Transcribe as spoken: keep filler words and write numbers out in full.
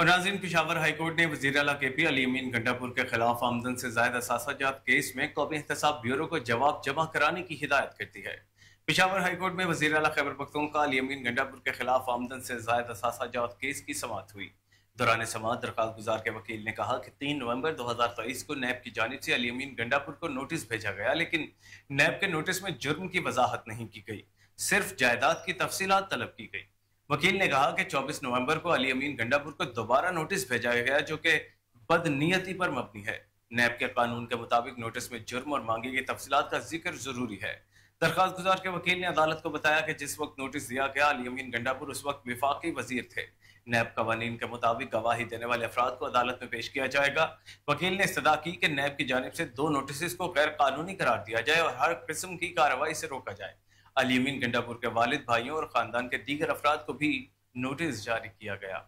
और नाज़रीन, Peshawar high court ने वज़ीर आला के पी अली अमीन गंडापुर के खिलाफ आमदन से ज़ायद असासाजात केस में कौमी एहतसाब ब्यूरो को जवाब जमा कराने की हिदायत करती है। पेशावर हाई कोर्ट में वज़ीर आला खैबर पख्तूनख्वा अली अमीन गंडापुर के खिलाफ आमदन से ज़ायद असासाजात केस की समाअत हुई। दौरान समाअत दरख्वास्त गुजार के वकील ने कहा कि तीन नवंबर दो हज़ार तेईस को नैब की जानिब से अली अमीन गंडापुर को नोटिस भेजा गया, लेकिन नैब के नोटिस में जुर्म की वजाहत नहीं की गई, सिर्फ जायदाद की तफसीलात तलब की गई। वकील ने कहा कि चौबीस नवंबर को अली अमीन गंडापुर को दोबारा नोटिस भेजा गया जो कि बदनीयती पर मबनी है। नैब के कानून के मुताबिक नोटिस में जुर्म और मांगी गई तफसीलात का जिक्र जरूरी है। दरख्वास्त गुजार के वकील ने अदालत को बताया कि जिस वक्त नोटिस दिया गया अली अमीन गंडापुर उस वक्त विफाकी वजीर थे। नैब कवानीन के मुताबिक गवाही देने वाले अफराद को अदालत में पेश किया जाएगा। वकील ने इस्तदा की कि नैब की जानिब से दो नोटिस को गैर कानूनी करार दिया जाए और हर किस्म की कार्रवाई से रोका जाए। अली अमीन गंडापुर के वालिद, भाइयों और खानदान के दीगर अफराद को भी नोटिस जारी किया गया।